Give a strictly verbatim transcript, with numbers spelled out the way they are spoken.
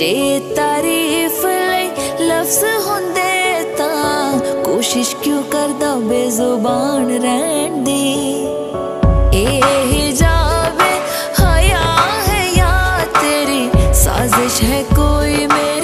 जे तारीफ ले लफ्ज़ होंदे तां कोशिश क्यों करदा बेज़ुबान रहण दी।